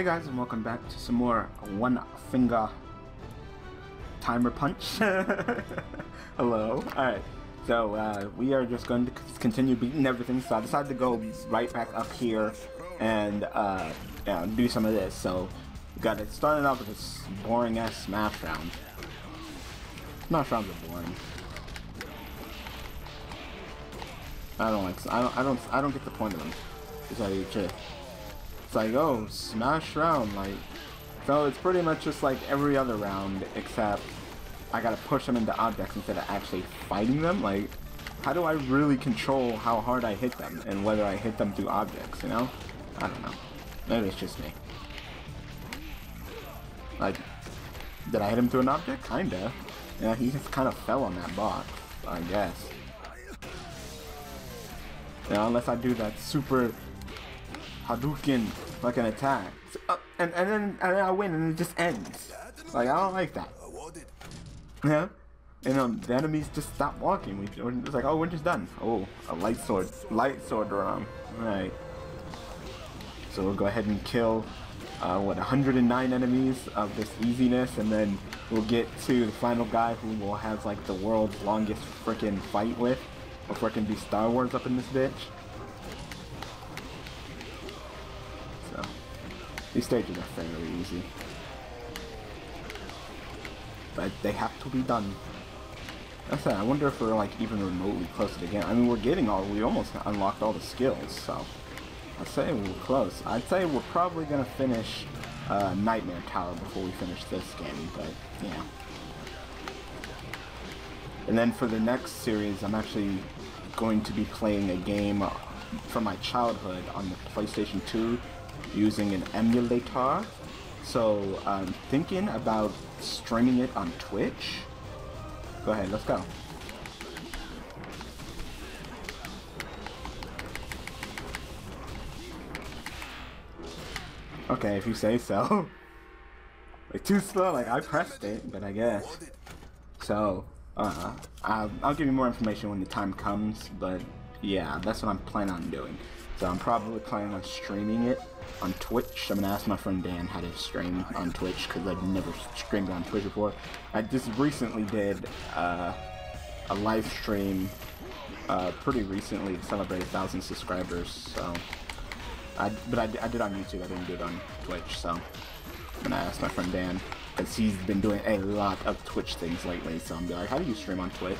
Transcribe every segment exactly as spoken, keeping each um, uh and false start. Hey guys, and welcome back to some more One Finger Timer Punch. Hello. Alright, so uh, we are just going to continue beating everything, so I decided to go right back up here and uh, yeah, do some of this. So we got it started off with this boring ass smash round. Smash rounds are boring. I don't like. I don't. I don't. I don't get the point of them. It's like, it's like, oh, smash round, like. So it's pretty much just like every other round, except I gotta push them into objects instead of actually fighting them. Like, how do I really control how hard I hit them and whether I hit them through objects? You know, I don't know. Maybe it's just me. Like, did I hit him through an object? Kinda. Yeah, he just kind of fell on that box, I guess. You know, unless I do that super Hadouken fucking attack, so, uh, and and then and then I win, and it just ends. Like, I don't like that. Yeah, and um, the enemies just stop walking. We it's like, oh, we're just done. Oh, a light sword, light sword round. All right. So we'll go ahead and kill uh, what one hundred nine enemies of this easiness, and then we'll get to the final guy who will have like the world's longest freaking fight with. Before I can do Star Wars up in this bitch. So, these stages are fairly easy. But they have to be done. That's it. I wonder if we're like even remotely close to the game. I mean, we're getting all, we almost unlocked all the skills, so. I'd say we were close. I'd say we're probably gonna finish uh, Knightmare Tower before we finish this game, but yeah. And then for the next series, I'm actually going to be playing a game from my childhood on the PlayStation two using an emulator. So I'm thinking about streaming it on Twitch. Go ahead, let's go. Okay, if you say so. Like, too slow, like I pressed it, but I guess. So. Uh, I'll, I'll give you more information when the time comes, but yeah, that's what I'm planning on doing. So I'm probably planning on streaming it on Twitch. I'm gonna ask my friend Dan how to stream on Twitch, because I've never streamed on Twitch before. I just recently did uh, a live stream uh, pretty recently to celebrate a thousand subscribers, so I, but I, I did on YouTube, I didn't do it on Twitch, so I'm gonna ask my friend Dan. Because he's been doing a lot of Twitch things lately, so I'm like, how do you stream on Twitch?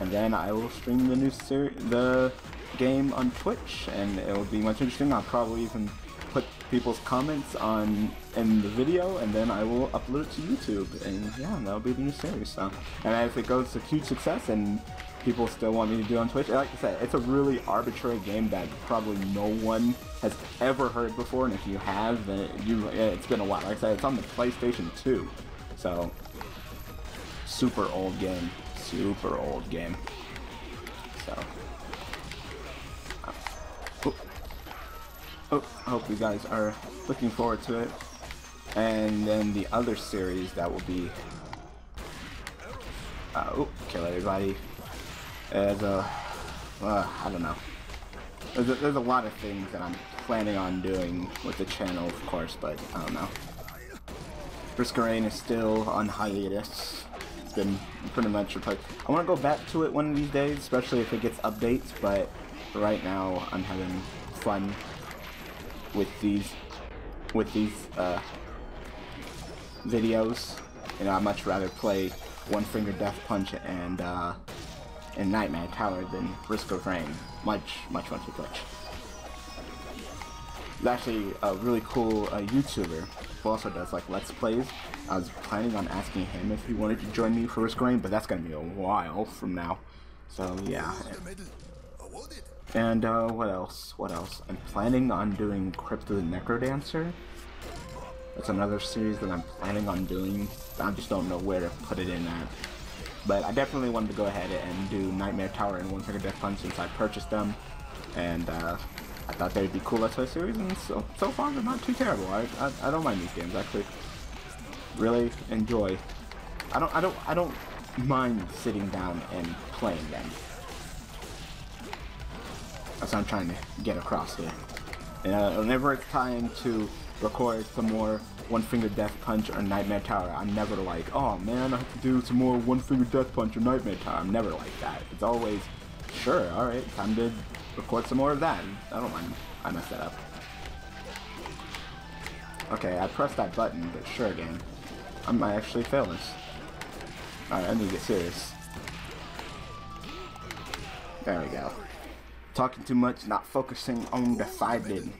And then I will stream the new series, the game on Twitch, and it will be much interesting. I'll probably even put people's comments on in the video, and then I will upload it to YouTube, and yeah, that'll be the new series. So, and if it goes to huge success and people still want me to do it on Twitch, like I said, it's a really arbitrary game that probably no one has ever heard before, and if you have, then you, it's been a while. Like I said, it's on the PlayStation two, so super old game, super old game. So, oh, oh, I hope you guys are looking forward to it. And then the other series that will be, uh, oh, kill everybody. As a, uh, I don't know. There's a, there's a lot of things that I'm planning on doing with the channel, of course, but I don't know. Risk of Rain is still on hiatus. It's been pretty much replaced. I want to go back to it one of these days, especially if it gets updates, but right now I'm having fun with these, with these uh, videos. You know, I'd much rather play One Finger Death Punch and, uh, and Knightmare Tower than Risk of Rain. Much, much, much, much. There's actually a really cool uh, YouTuber who also does like Let's Plays. I was planning on asking him if he wanted to join me for Risk of Rain, but that's going to be a while from now. So yeah. And uh, what else? What else? I'm planning on doing Crypt of the Necrodancer. That's another series that I'm planning on doing. I just don't know where to put it in at. But I definitely wanted to go ahead and do Knightmare Tower and One Finger Death Punch since I purchased them. And uh, I thought they'd be cool Let's Play series, and so, so far they're not too terrible. I, I, I don't mind these games, actually. Really enjoy. I don't I don't I don't mind sitting down and playing them. That's what I'm trying to get across here. Uh, whenever it's time to record some more One Finger Death Punch or Knightmare Tower. I'm never like, oh man, I have to do some more One Finger Death Punch or Knightmare Tower. I'm never like that. It's always, sure, alright, time to record some more of that. I don't mind. I messed that up. Okay, I pressed that button, but sure again. I might actually fail this. Alright, I need to get serious. There we go. Talking too much, not focusing on the fighting.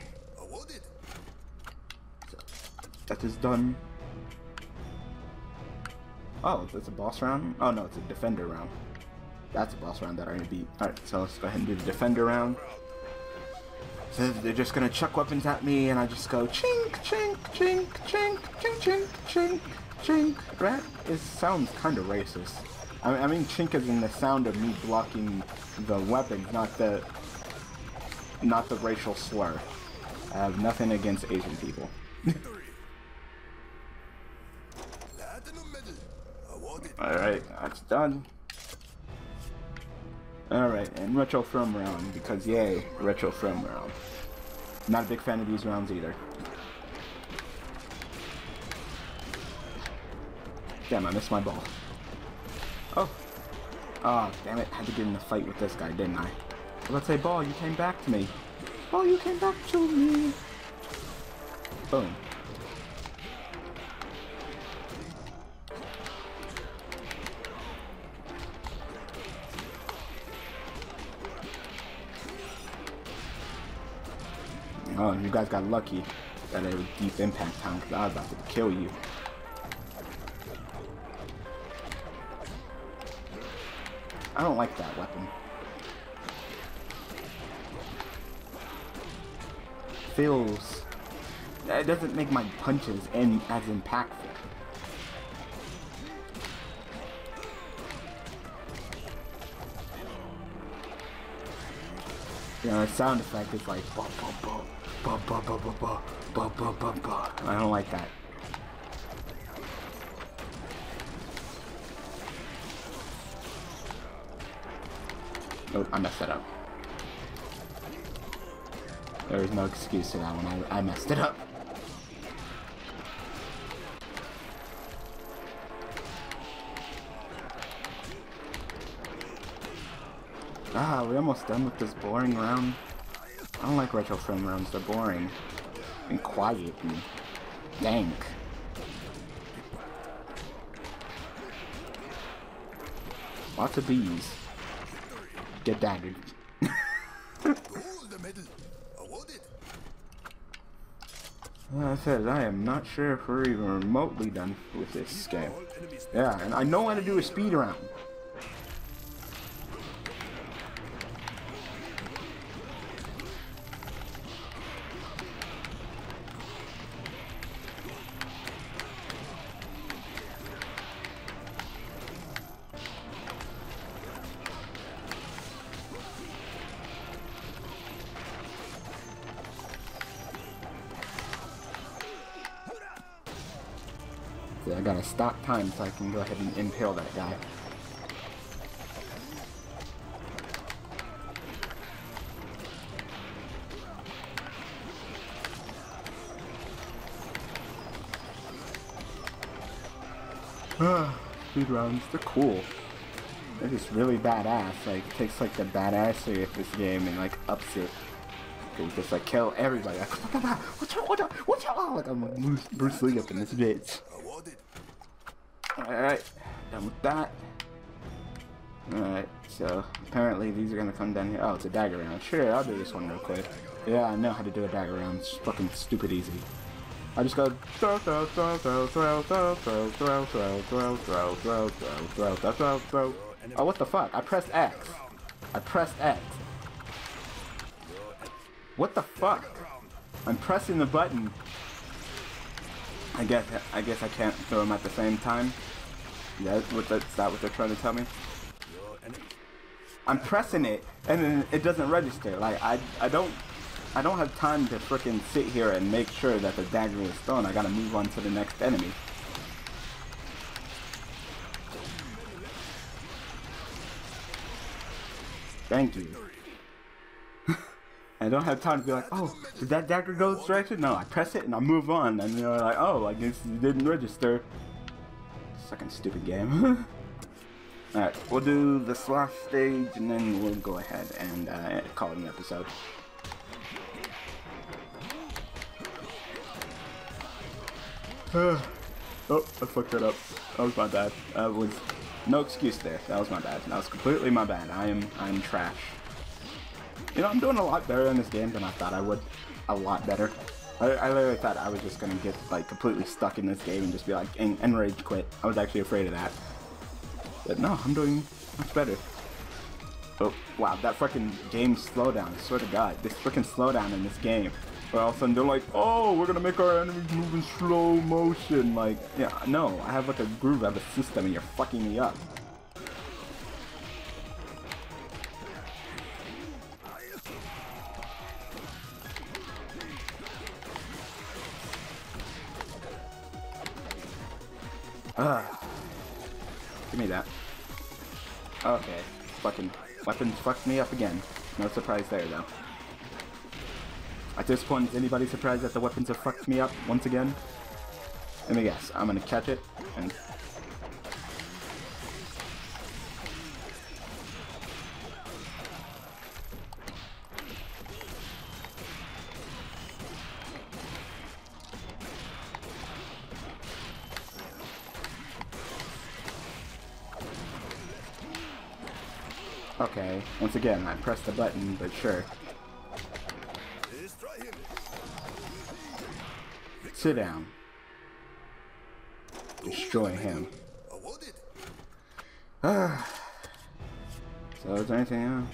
So, that is done. Oh, that's a boss round? Oh no, it's a defender round. That's a boss round that I'm gonna beat. Alright, so let's go ahead and do the defender round. So they're just gonna chuck weapons at me and I just go chink, chink, chink, chink, chink, chink, chink, chink. That is, sounds kind of racist. I mean, chink is in the sound of me blocking the weapons, not the, not the racial slur. I have nothing against Asian people. Alright, that's done. Alright, and retro film round, because yay, retro film round. Not a big fan of these rounds either. Damn, I missed my ball. Oh. Oh, damn it. I had to get in a fight with this guy, didn't I? Well, let's say, ball, you came back to me. Ball, you came back to me. Boom. Oh, you guys got lucky that it was deep impact time, because I was about to kill you. I don't like that weapon. Feels... It doesn't make my punches in, as impactful. You know, the sound effect is like... Bah, bah, bah, bah, bah, bah, bah, bah, bah, bah, bah. I don't like that. Oh, I messed it up. There is no excuse to that one. I, I messed it up. Ah, we're almost done with this boring round. I don't like retro film rounds. They're boring and quiet and dank. Lots of bees. Get daggered. Well, I said, I am not sure if we're even remotely done with this game. Yeah, and I know how to do a speed round. I gotta stop time so I can go ahead and impale that guy. Ah, speed rounds, they're cool. They're just really badass. Like, it takes like the badassery of this game and like ups it. You just like kill everybody. Like, look at that! What's up? What's up? What's up? Like I'm Bruce, Bruce Lee up in this bitch. Alright, done with that. Alright, so apparently these are gonna come down here. Oh, it's a dagger round. Sure, I'll do this one real quick. Yeah, I know how to do a dagger round. It's fucking stupid easy. I just go throw, throw, throw, throw, throw, throw, throw, throw, throw, throw, throw, throw, throw, throw, throw, throw. Oh, what the fuck? I pressed X. I pressed X. What the fuck? I'm pressing the button. I guess I guess I can't throw them at the same time. That's what that's not what they're trying to tell me. I'm pressing it and then it doesn't register. Like I I don't I don't have time to frickin' sit here and make sure that the dagger is thrown. I gotta move on to the next enemy. Thank you. I don't have time to be like, oh, did that dagger go this direction? No, I press it and I move on, and they're like, oh, I guess you didn't register. Fucking stupid game. Alright, we'll do the sloth stage, and then we'll go ahead and uh, call it an episode. Oh, I fucked that up. That was my bad. That was no excuse there. That was my bad. That was completely my bad. I am, I am trash. You know, I'm doing a lot better in this game than I thought I would. A lot better. I, I literally thought I was just gonna get like completely stuck in this game and just be like and, and rage quit. I was actually afraid of that. But no, I'm doing much better. Oh wow, that freaking game slowdown! I swear to God, this freaking slowdown in this game. Where all of a sudden they're like, oh, we're gonna make our enemies move in slow motion. Like, yeah, no, I have like a groove, I have a system, and you're fucking me up. Ugh. Give me that. Okay. Fucking weapons fucked me up again. No surprise there, though. At this point, is anybody surprised that the weapons have fucked me up once again? Let me guess. I'm gonna catch it and... Okay, once again, I pressed the button, but sure. Sit down. Destroy him. Ah. So is there anything else?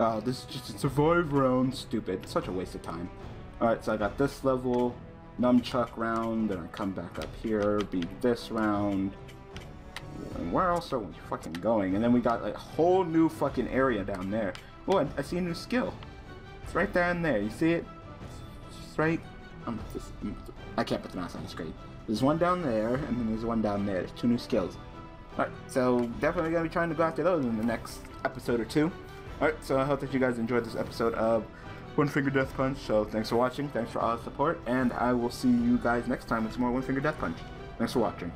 Oh, this is just a survive round. Stupid. Such a waste of time. Alright, so I got this level, nunchuck round, then I come back up here, beat this round. And where else are we fucking going? And then we got like, a whole new fucking area down there. Oh, I, I see a new skill. It's right there and there. You see it? It's just right. I'm just, I'm, I can't put the mouse on the screen. There's one down there, and then there's one down there. There's two new skills. Alright, so definitely going to be trying to go after those in the next episode or two. Alright, so I hope that you guys enjoyed this episode of One Finger Death Punch. So thanks for watching. Thanks for all the support. And I will see you guys next time with some more One Finger Death Punch. Thanks for watching.